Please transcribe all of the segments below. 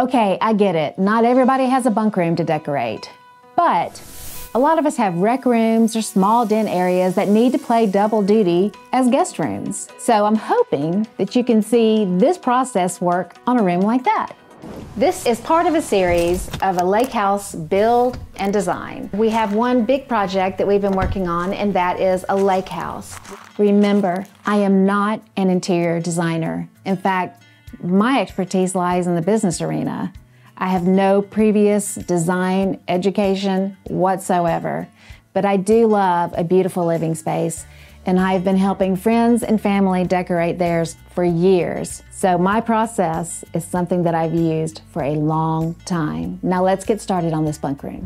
Okay, I get it. Not everybody has a bunk room to decorate, but a lot of us have rec rooms or small den areas that need to play double duty as guest rooms. So I'm hoping that you can see this process work on a room like that. This is part of a series of a lake house build and design. We have one big project that we've been working on, and that is a lake house. Remember, I am not an interior designer. In fact, my expertise lies in the business arena. I have no previous design education whatsoever, but I do love a beautiful living space, and I've been helping friends and family decorate theirs for years. So my process is something that I've used for a long time. Now let's get started on this bunk room.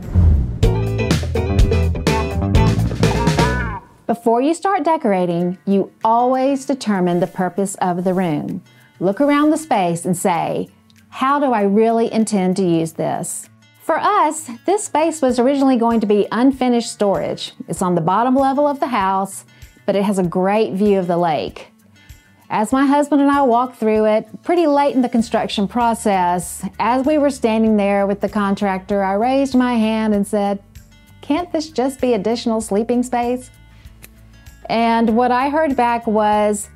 Before you start decorating, you always determine the purpose of the room. Look around the space and say, how do I really intend to use this? For us, this space was originally going to be unfinished storage. It's on the bottom level of the house, but it has a great view of the lake. As my husband and I walked through it, pretty late in the construction process, as we were standing there with the contractor, I raised my hand and said, "Can't this just be additional sleeping space?" And what I heard back was,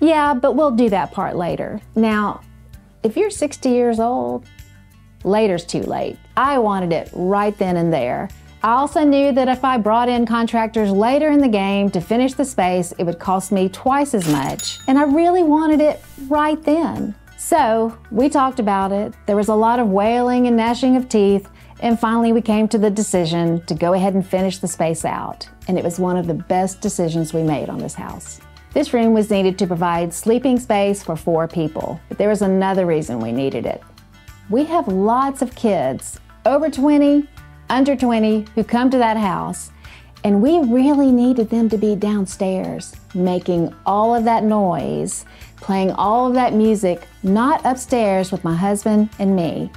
"Yeah, but we'll do that part later." Now, if you're 60 years old, later's too late. I wanted it right then and there. I also knew that if I brought in contractors later in the game to finish the space, it would cost me twice as much. And I really wanted it right then. So we talked about it. There was a lot of wailing and gnashing of teeth. And finally, we came to the decision to go ahead and finish the space out. And it was one of the best decisions we made on this house. This room was needed to provide sleeping space for 4 people, but there was another reason we needed it. We have lots of kids, over 20, under 20, who come to that house, and we really needed them to be downstairs, making all of that noise, playing all of that music, not upstairs with my husband and me.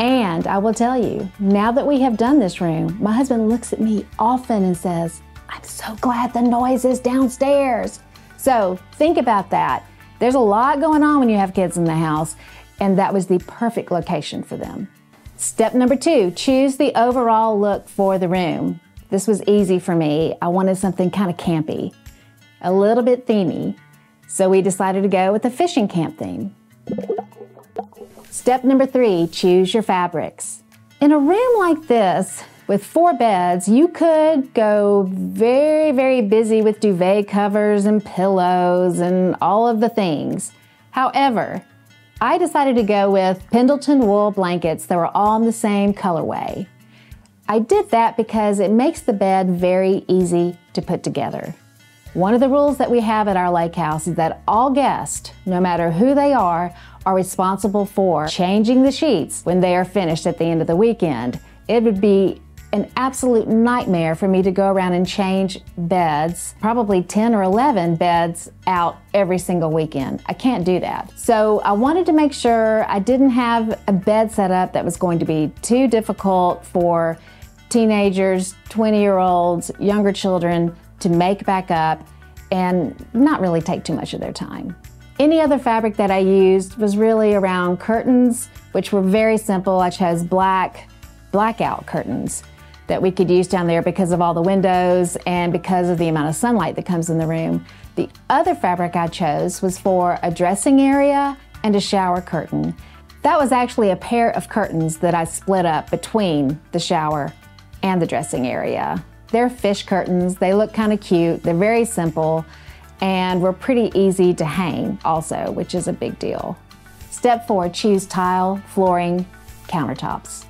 And I will tell you, now that we have done this room, my husband looks at me often and says, "I'm so glad the noise is downstairs." So think about that. There's a lot going on when you have kids in the house, and that was the perfect location for them. Step number 2, choose the overall look for the room. This was easy for me. I wanted something kind of campy, a little bit themey. So we decided to go with a fishing camp theme. Step number 3, choose your fabrics. In a room like this, with 4 beds, you could go very, very busy with duvet covers and pillows and all of the things. However, I decided to go with Pendleton wool blankets that were all in the same colorway. I did that because it makes the bed very easy to put together. One of the rules that we have at our lake house is that all guests, no matter who they are responsible for changing the sheets when they are finished at the end of the weekend. It would be an absolute nightmare for me to go around and change beds, probably 10 or 11 beds out every single weekend. I can't do that. So I wanted to make sure I didn't have a bed set up that was going to be too difficult for teenagers, 20-year-olds, younger children, to make back up and not really take too much of their time. Any other fabric that I used was really around curtains, which were very simple. I chose blackout curtains that we could use down there because of all the windows and because of the amount of sunlight that comes in the room. The other fabric I chose was for a dressing area and a shower curtain. That was actually a pair of curtains that I split up between the shower and the dressing area. They're fish curtains. They look kind of cute. They're very simple and were pretty easy to hang also, which is a big deal. Step 4, choose tile, flooring, countertops.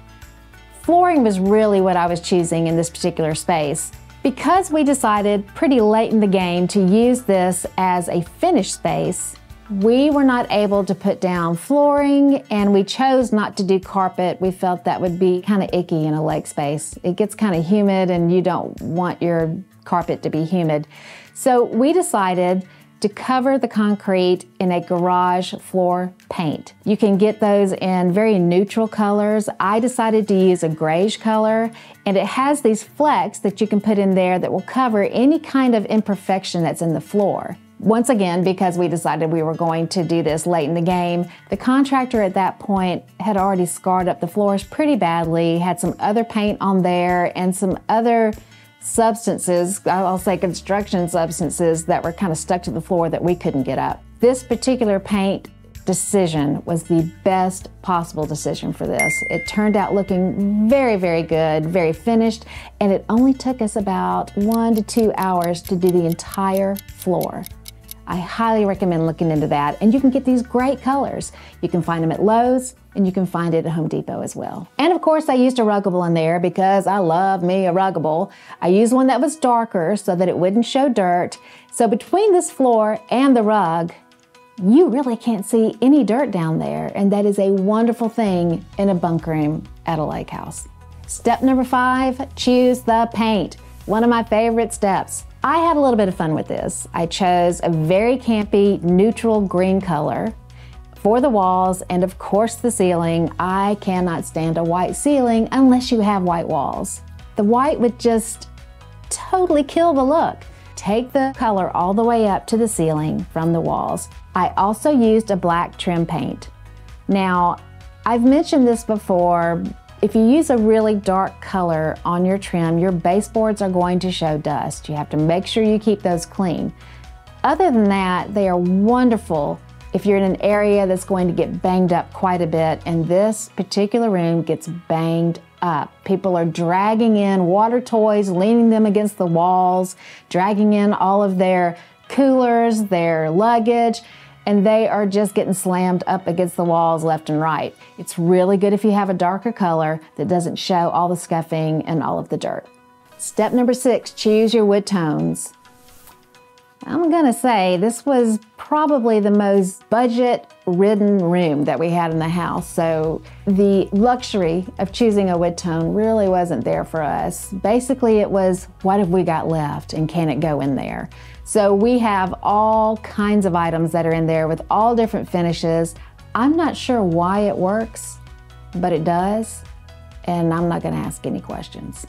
Flooring was really what I was choosing in this particular space. Because we decided pretty late in the game to use this as a finished space, we were not able to put down flooring, and we chose not to do carpet. We felt that would be kind of icky in a lake space. It gets kind of humid and you don't want your carpet to be humid. So we decided to cover the concrete in a garage floor paint. You can get those in very neutral colors. I decided to use a grayish color, and it has these flecks that you can put in there that will cover any kind of imperfection that's in the floor. Once again, because we decided we were going to do this late in the game, the contractor at that point had already scarred up the floors pretty badly, had some other paint on there and some other substances, I'll say construction substances, that were kind of stuck to the floor that we couldn't get up. This particular paint decision was the best possible decision for this. It turned out looking very, very good, very finished, and it only took us about 1 to 2 hours to do the entire floor. I highly recommend looking into that, and you can get these great colors. You can find them at Lowe's, and you can find it at Home Depot as well. And of course I used a Ruggable in there because I love me a Ruggable. I used one that was darker so that it wouldn't show dirt. So between this floor and the rug, you really can't see any dirt down there, and that is a wonderful thing in a bunk room at a lake house. Step number 5, choose the paint. One of my favorite steps. I had a little bit of fun with this. I chose a very campy neutral green color for the walls and of course the ceiling. I cannot stand a white ceiling unless you have white walls. The white would just totally kill the look. Take the color all the way up to the ceiling from the walls. I also used a black trim paint. Now, I've mentioned this before. If you use a really dark color on your trim, your baseboards are going to show dust. You have to make sure you keep those clean. Other than that, they are wonderful if you're in an area that's going to get banged up quite a bit, and this particular room gets banged up. People are dragging in water toys, leaning them against the walls, dragging in all of their coolers, their luggage, and they are just getting slammed up against the walls left and right. It's really good if you have a darker color that doesn't show all the scuffing and all of the dirt. Step number 6, choose your wood tones. I'm gonna say this was probably the most budget-ridden room that we had in the house, so the luxury of choosing a wood tone really wasn't there for us. Basically, it was, what have we got left and can it go in there? So we have all kinds of items that are in there with all different finishes. I'm not sure why it works, but it does, and I'm not gonna ask any questions.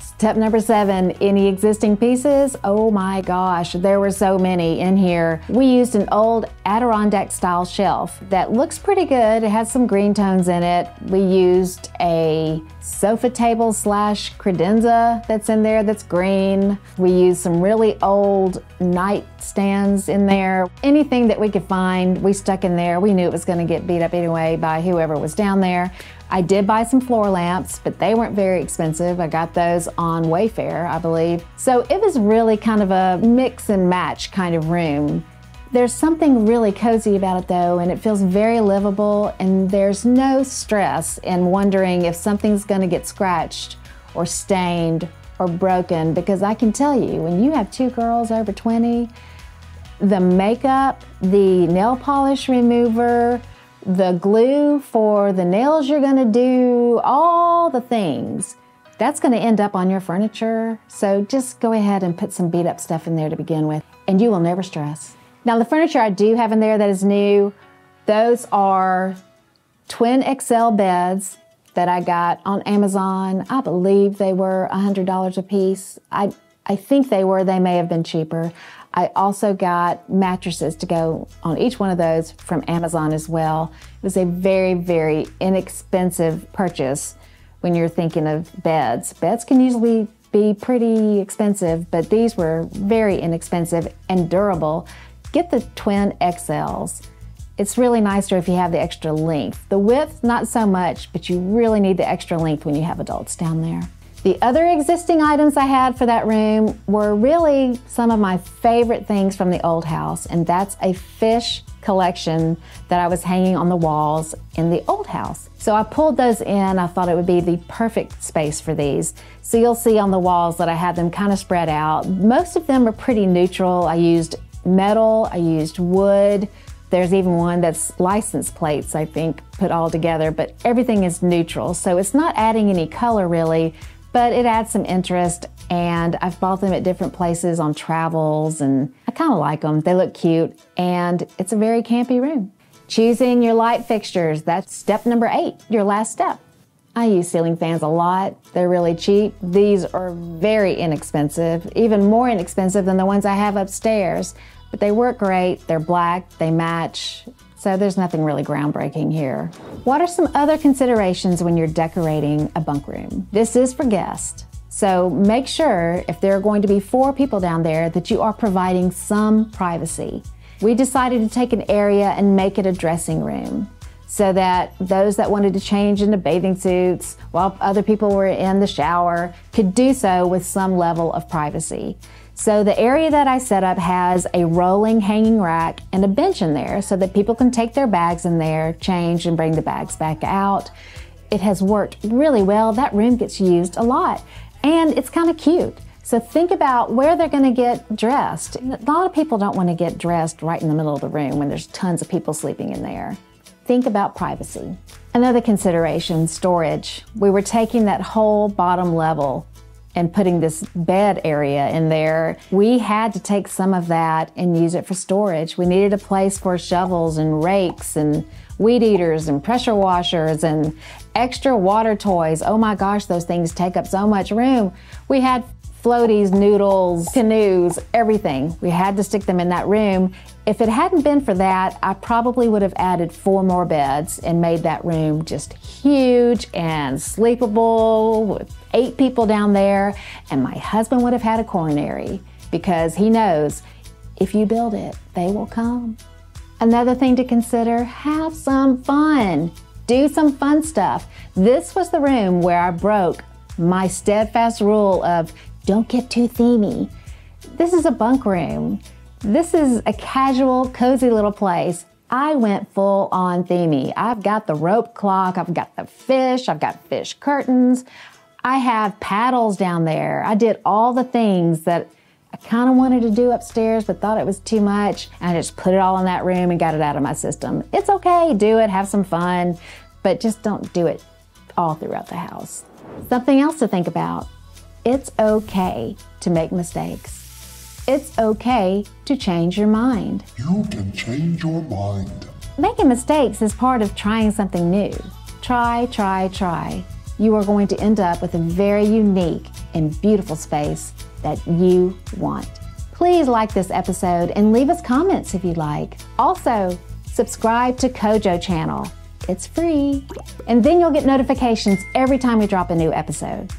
Step number 7, any existing pieces? Oh my gosh, there were so many in here. We used an old Adirondack style shelf that looks pretty good. It has some green tones in it. We used a sofa table slash credenza that's in there that's green. We used some really old nightstands in there. Anything that we could find, we stuck in there. We knew it was gonna get beat up anyway by whoever was down there. I did buy some floor lamps, but they weren't very expensive. I got those on Wayfair, I believe. So it was really kind of a mix and match kind of room. There's something really cozy about it though, and it feels very livable, and there's no stress in wondering if something's gonna get scratched or stained or broken, because I can tell you, when you have 2 girls over 20, the makeup, the nail polish remover, the glue for the nails you're gonna do, all the things, that's gonna end up on your furniture. So just go ahead and put some beat up stuff in there to begin with, and you will never stress. Now the furniture I do have in there that is new, those are twin XL beds that I got on Amazon. I believe they were $100 a piece. I think they were, they may have been cheaper. I also got mattresses to go on each one of those from Amazon as well. It was a very, very inexpensive purchase when you're thinking of beds. Beds can usually be pretty expensive, but these were very inexpensive and durable. Get the twin XLs. It's really nicer if you have the extra length. The width, not so much, but you really need the extra length when you have adults down there. The other existing items I had for that room were really some of my favorite things from the old house, and that's a fish collection that I was hanging on the walls in the old house. So I pulled those in. I thought it would be the perfect space for these. So you'll see on the walls that I had them kind of spread out. Most of them are pretty neutral. I used metal, I used wood. There's even one that's license plates, I think, put all together, but everything is neutral. So it's not adding any color really, but it adds some interest, and I've bought them at different places on travels, and I kind of like them. They look cute, and it's a very campy room. Choosing your light fixtures, that's step number 8, your last step. I use ceiling fans a lot. They're really cheap. These are very inexpensive, even more inexpensive than the ones I have upstairs. But they work great, they're black, they match, so there's nothing really groundbreaking here. What are some other considerations when you're decorating a bunk room? This is for guests, so make sure if there are going to be 4 people down there that you are providing some privacy. We decided to take an area and make it a dressing room, so that those that wanted to change into bathing suits while other people were in the shower could do so with some level of privacy. So the area that I set up has a rolling hanging rack and a bench in there so that people can take their bags in there, change, and bring the bags back out. It has worked really well. That room gets used a lot, and it's kind of cute. So think about where they're gonna get dressed. A lot of people don't wanna get dressed right in the middle of the room when there's tons of people sleeping in there. Think about privacy. Another consideration, storage. We were taking that whole bottom level and putting this bed area in there. We had to take some of that and use it for storage. We needed a place for shovels and rakes and weed eaters and pressure washers and extra water toys. Oh my gosh, those things take up so much room. We had floaties, noodles, canoes, everything. We had to stick them in that room. If it hadn't been for that, I probably would have added 4 more beds and made that room just huge and sleepable with 8 people down there. And my husband would have had a coronary because he knows if you build it, they will come. Another thing to consider, have some fun. Do some fun stuff. This was the room where I broke my steadfast rule of don't get too themey. This is a bunk room. This is a casual, cozy little place. I went full on themey. I've got the rope clock, I've got the fish, I've got fish curtains. I have paddles down there. I did all the things that I kind of wanted to do upstairs but thought it was too much, and I just put it all in that room and got it out of my system. It's okay, do it, have some fun, but just don't do it all throughout the house. Something else to think about. It's okay to make mistakes. It's okay to change your mind. You can change your mind. Making mistakes is part of trying something new. Try, try. You are going to end up with a very unique and beautiful space that you want. Please like this episode and leave us comments if you'd like. Also, subscribe to Kojo Channel. It's free. And then you'll get notifications every time we drop a new episode.